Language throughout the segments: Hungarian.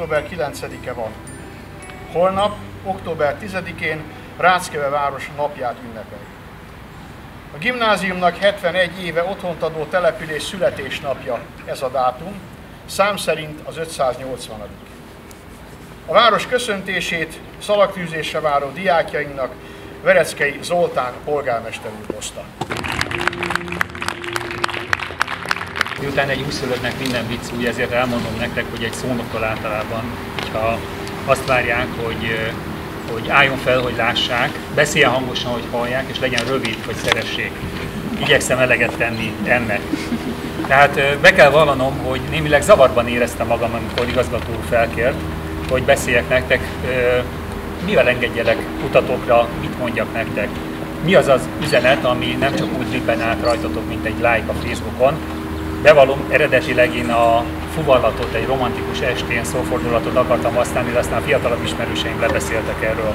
október 9-e van. Holnap, október 10-én Ráckeve város napját ünnepeljük. A gimnáziumnak 71 éve otthont adó település születésnapja ez a dátum, szám szerint az 580. A város köszöntését szalagtűzésre váró diákjainknak Vereckei Zoltán polgármester úr hozta. Miután egy úszülöttnek minden vicc úgy, ezért elmondom nektek, hogy egy szónoktól általában, hogyha azt várják, hogy álljon fel, hogy lássák, beszéljen hangosan, hogy hallják, és legyen rövid, hogy szeressék. Igyekszem eleget tenni ennek. Tehát be kell vallanom, hogy némileg zavarban éreztem magam, amikor igazgató úr felkért, hogy beszéljek nektek, mivel engedjelek utatókra, mit mondjak nektek. Mi az az üzenet, ami nem csak úgy ribben át rajtatok, mint egy like a Facebookon. Bevallom, eredetileg én a fuvallatot egy romantikus estén szófordulatot akartam használni, de aztán fiatalabb ismerőseim lebeszéltek erről.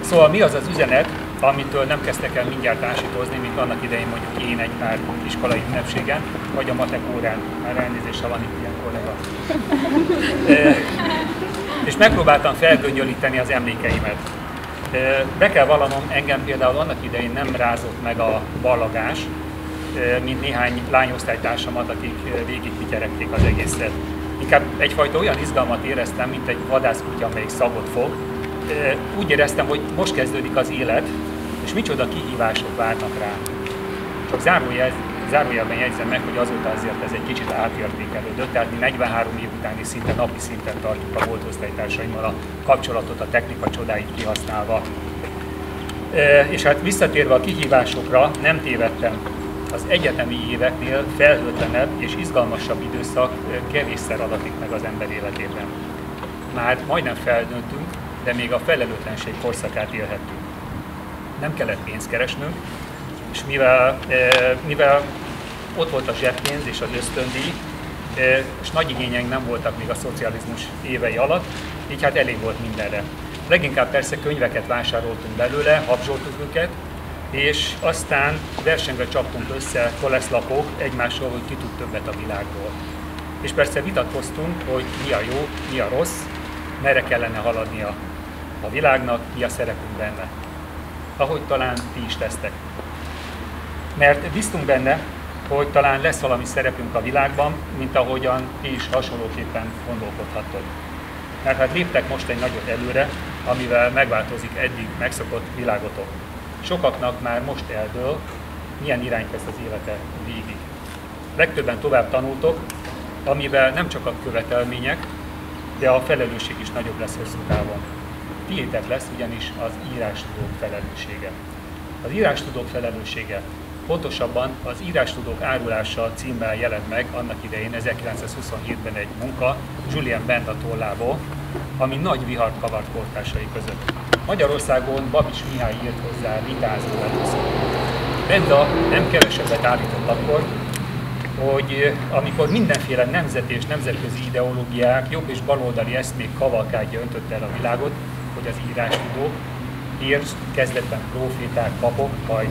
Szóval mi az az üzenet, amitől nem kezdtek el mindjárt ásítozni, mint annak idején mondjuk én egy pár iskolai ünnepségen, vagy a matek órán. Már elnézéssel van itt ilyen kollega. És megpróbáltam felgöngyölíteni az emlékeimet. Be kell vallanom, engem például annak idején nem rázott meg a ballagás, mint néhány lányosztálytársamat, akik végigvityerekték az egészet. Inkább egyfajta olyan izgalmat éreztem, mint egy vadászkutya, amelyik szagot fog. Úgy éreztem, hogy most kezdődik az élet, és micsoda kihívások várnak rá. Csak zárójelben jegyzem meg, hogy azóta azért ez egy kicsit átértékelődött, tehát mi 43 év utáni szinten, napi szinten tartjuk a volt osztálytársaimmal a kapcsolatot, a technika csodáit kihasználva. És hát visszatérve a kihívásokra, nem tévedtem. Az egyetemi éveknél felhőtlenebb és izgalmasabb időszak kevésszer adatik meg az ember életében. Már majdnem feldöntünk, de még a felelőtlenség korszakát élhettünk. Nem kellett pénzt keresnünk, és mivel ott volt a zseppénz és az ösztöndíj, és nagy igényeink nem voltak még a szocializmus évei alatt, így hát elég volt mindenre. Leginkább persze könyveket vásároltunk belőle, habzsoltuk őket, és aztán versenyre csaptunk össze koleszlapok egymásról, hogy ki tud többet a világról. És persze vitatkoztunk, hogy mi a jó, mi a rossz, merre kellene haladnia a világnak, mi a szerepünk benne. Ahogy talán ti is tesztek. Mert bíztunk benne, hogy talán lesz valami szerepünk a világban, mint ahogyan ti is hasonlóképpen gondolkodhattok. Mert hát léptek most egy nagyot előre, amivel megváltozik eddig megszokott világotok. Sokaknak már most eldől, milyen irányt vesz az élete végig. Legtöbben tovább tanultok, amivel nem csak a követelmények, de a felelősség is nagyobb lesz hosszú távon. Tiétek lesz ugyanis az írástudók felelőssége. Az írástudók felelőssége, pontosabban az Írástudók árulása címmel jelent meg annak idején 1927-ben egy munka Julian Benda tollából, ami nagy vihart kavart kortársai között. Magyarországon Babis Mihály írt hozzá vitázó először. Benda nem kevesebbet állított akkor, hogy amikor mindenféle nemzet és nemzetközi ideológiák, jobb és baloldali eszmék kavalkádja öntötte el a világot, hogy az írástudók, kezdetben proféták, papok, majd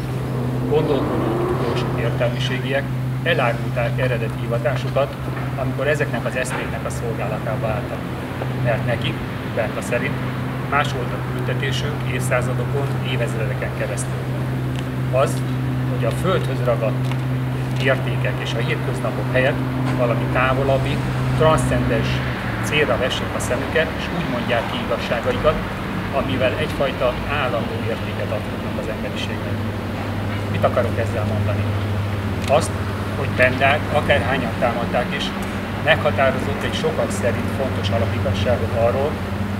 gondolkodó tudósok, értelmiségiek elárulták eredeti hivatásukat, amikor ezeknek az eszméknek a szolgálatába álltak. Mert nekik, Benda szerint, más volt a kültetésünk évszázadokon, évezredeken keresztül. Az, hogy a földhöz ragadt értékek és a hétköznapok helyett valami távolabbi, transzcendens célra vessék a szemüket, és úgy mondják ki igazságaikat, amivel egyfajta állandó értéket adhatnak az emberiségnek. Mit akarok ezzel mondani? Azt, hogy Bendát, akárhányan támadták is, meghatározott egy sokak szerint fontos alapigazságot arról,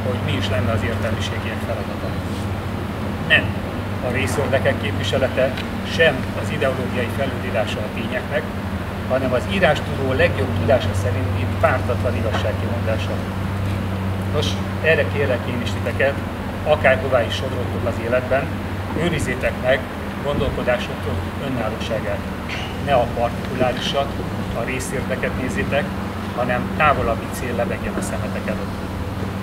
hogy mi is lenne az értelmiségiek feladata. Nem a részérdekek képviselete, sem az ideológiai felülírása a tényeknek, hanem az írástudó legjobb tudása szerinti pártatlan igazságkimondása. Nos, erre kérlek én is titeket, akárhová is sodródtok az életben, őrizzétek meg gondolkodásoktól önállóságát. Ne a partikulárisat, a részérdeket nézzétek, hanem távolabbi cél lebegjen a szemetek előtt.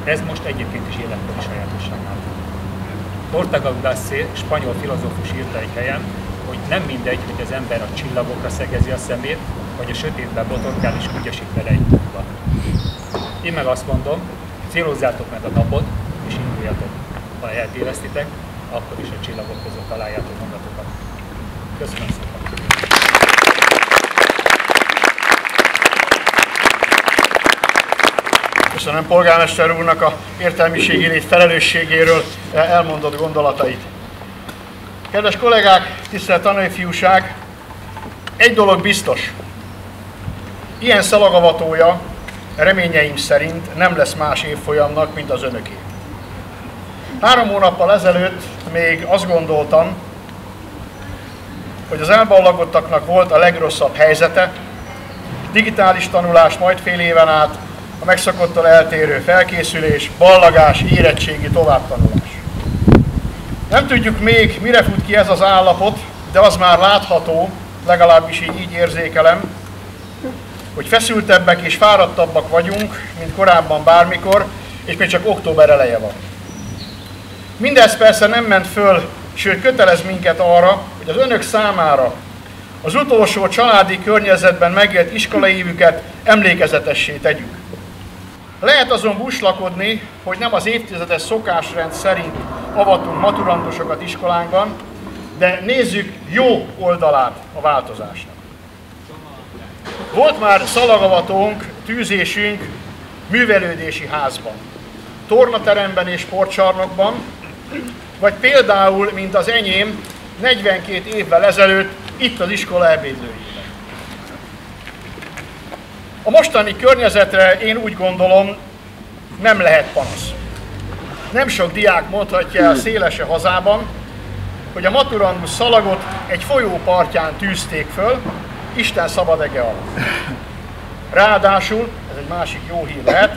Ez most egyébként is életkori sajátosságát. Portagu Glassié, spanyol filozófus írta egy helyen, hogy nem mindegy, hogy az ember a csillagokra szegezi a szemét, vagy a sötétben botorkál és kutyasít vele egy túlba. Én meg azt mondom, célozzátok meg a napot, és induljatok. Ha eltévesztitek, akkor is a csillagok között találjátok magatokat. Köszönöm szépen! Köszönöm polgármester úrnak a értelmiségi lét felelősségéről elmondott gondolatait. Kedves kollégák, tisztelt tanai fiúság, egy dolog biztos. Ilyen szalagavatója reményeim szerint nem lesz más évfolyamnak, mint az önöké. 3 hónappal ezelőtt még azt gondoltam, hogy az elballagottaknak volt a legrosszabb helyzete, digitális tanulás majd fél éven át, a megszokottól eltérő felkészülés, ballagás, érettségi továbbtanulás. Nem tudjuk még, mire fut ki ez az állapot, de az már látható, legalábbis így érzékelem, hogy feszültebbek és fáradtabbak vagyunk, mint korábban bármikor, és még csak október eleje van. Mindez persze nem ment föl, sőt kötelez minket arra, hogy az önök számára az utolsó családi környezetben megélt iskolaévüket emlékezetessé tegyük. Lehet azon búslakodni, hogy nem az évtizedes szokásrend szerint avatunk maturandusokat iskolánkban, de nézzük jó oldalát a változásnak. Volt már szalagavatónk, tűzésünk művelődési házban, tornateremben és sportcsarnokban, vagy például, mint az enyém, 42 évvel ezelőtt itt az iskola ebédlőjében. A mostani környezetre én úgy gondolom, nem lehet panasz. Nem sok diák mondhatja el szélese hazában, hogy a maturandus szalagot egy folyó partján tűzték föl, Isten szabad ege alatt. Ráadásul, ez egy másik jó hír lehet,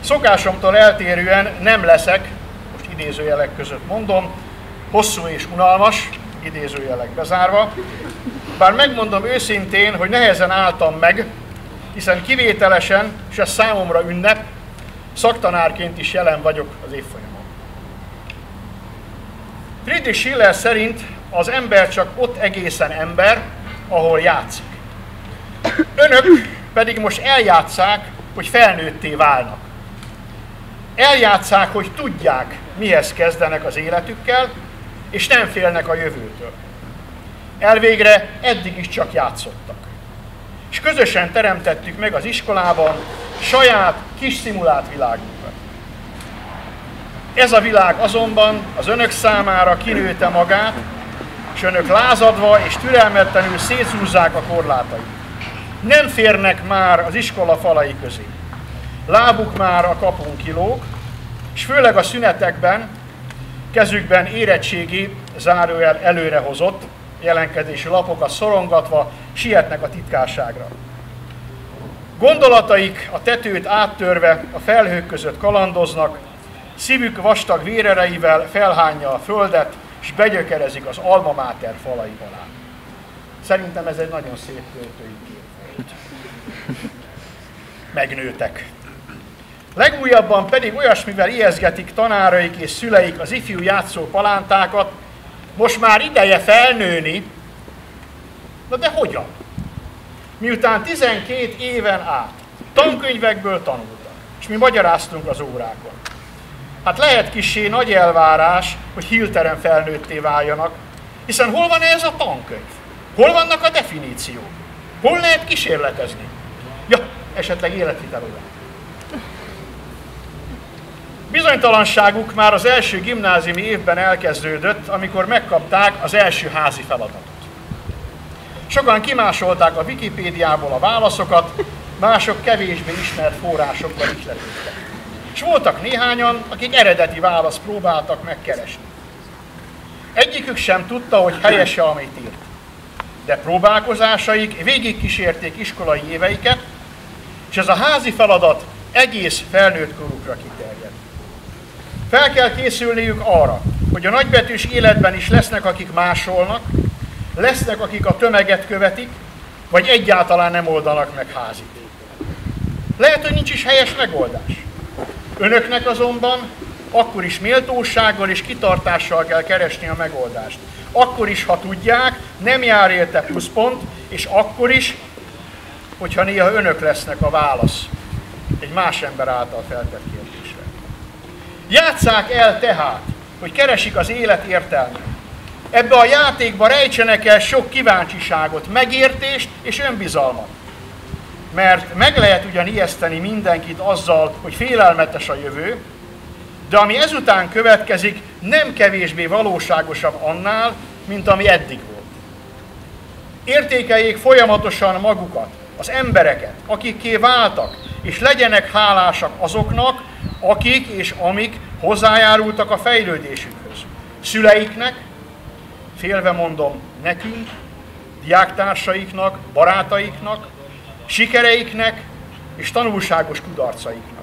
szokásomtól eltérően nem leszek, most idézőjelek között mondom, hosszú és unalmas, idézőjelek bezárva, bár megmondom őszintén, hogy nehezen álltam meg, hiszen kivételesen, és ez számomra ünnep, szaktanárként is jelen vagyok az évfolyamon. Friedrich Schiller szerint az ember csak ott egészen ember, ahol játszik. Önök pedig most eljátszák, hogy felnőtté válnak. Eljátszák, hogy tudják, mihez kezdenek az életükkel, és nem félnek a jövőtől. Elvégre eddig is csak játszottak. És közösen teremtettük meg az iskolában saját, kis szimulált világunkat. Ez a világ azonban az önök számára kinőtte magát, és önök lázadva és türelmetlenül szétszúzzák a korlátait. Nem férnek már az iskola falai közé. Lábuk már a kapun kilóg, és főleg a szünetekben, kezükben érettségi, zárójel előrehozott jelenkezési lapokat szorongatva sietnek a titkárságra. Gondolataik a tetőt áttörve a felhők között kalandoznak, szívük vastag vérereivel felhányja a földet, és begyökerezik az alma máter falai alá. Szerintem ez egy nagyon szép költői kép volt. Megnőtek. Legújabban pedig olyasmivel ijeszgetik tanáraik és szüleik az ifjú játszó palántákat, most már ideje felnőni. Na de hogyan? Miután 12 éven át tankönyvekből tanultak, és mi magyaráztunk az órákon. Hát lehet kissé nagy elvárás, hogy hirtelen felnőtté váljanak, hiszen hol van ez a tankönyv? Hol vannak a definíciók? Hol lehet kísérletezni? Ja, esetleg életvitelően. Bizonytalanságuk már az első gimnáziumi évben elkezdődött, amikor megkapták az első házi feladatot. Sokan kimásolták a Wikipédiából a válaszokat, mások kevésbé ismert forrásokban ihletődtek. És voltak néhányan, akik eredeti választ próbáltak megkeresni. Egyikük sem tudta, hogy helyese, amit írt. De próbálkozásaik végigkísérték iskolai éveiket, és ez a házi feladat egész felnőtt korukra kiterjed. Fel kell készülniük arra, hogy a nagybetűs életben is lesznek, akik másolnak, lesznek, akik a tömeget követik, vagy egyáltalán nem oldanak meg házit. Lehet, hogy nincs is helyes megoldás. Önöknek azonban akkor is méltósággal és kitartással kell keresni a megoldást. Akkor is, ha tudják, nem jár érte pluszpont, és akkor is, hogyha néha önök lesznek a válasz. egy más ember által feltett kérdésre. Játsszák el tehát, hogy keresik az élet értelmét. Ebbe a játékba rejtsenek el sok kíváncsiságot, megértést és önbizalmat. Mert meg lehet ugyan ijeszteni mindenkit azzal, hogy félelmetes a jövő, de ami ezután következik, nem kevésbé valóságosabb annál, mint ami eddig volt. Értékeljék folyamatosan magukat, az embereket, akikké váltak, és legyenek hálásak azoknak, akik és amik hozzájárultak a fejlődésükhöz. Szüleiknek, félve mondom nekünk, diáktársaiknak, barátaiknak, sikereiknek és tanulságos kudarcaiknak.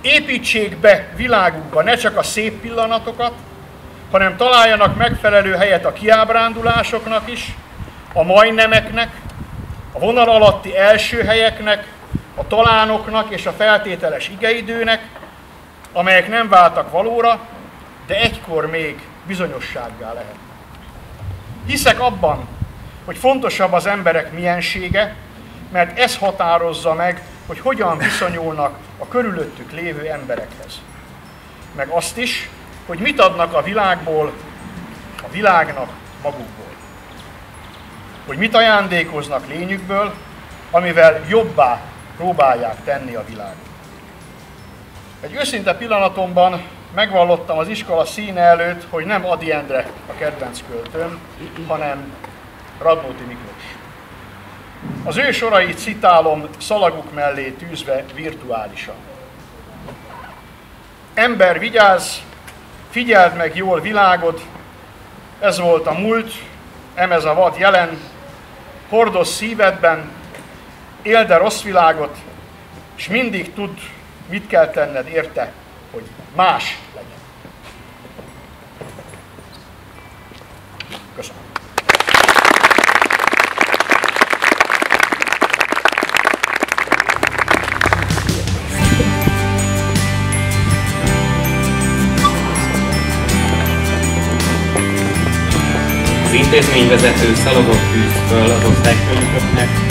Építsék be világunkba ne csak a szép pillanatokat, hanem találjanak megfelelő helyet a kiábrándulásoknak is, a majdnemeknek, a vonal alatti első helyeknek, a talánoknak és a feltételes igeidőnek, amelyek nem váltak valóra, de egykor még bizonyossággá lehet. Hiszek abban, hogy fontosabb az emberek miensége, mert ez határozza meg, hogy hogyan viszonyulnak a körülöttük lévő emberekhez. Meg azt is, hogy mit adnak a világból, a világnak magukból. Hogy mit ajándékoznak lényükből, amivel jobbá próbálják tenni a világot. Egy őszinte pillanatomban megvallottam az iskola színe előtt, hogy nem Ady Endre a kedvenc költőm, hanem Radnóti Miklós. Az ő sorait citálom szalaguk mellé tűzve virtuálisan. Ember, vigyázz, figyeld meg jól világod, ez volt a múlt, emez a vad jelen, hordoz szívedben, éld a rossz világot, és mindig tudd, mit kell tenned érte, hogy más legyen. Köszönöm. Az intézményvezető szalagot tűz föl az osztályfőnököknek,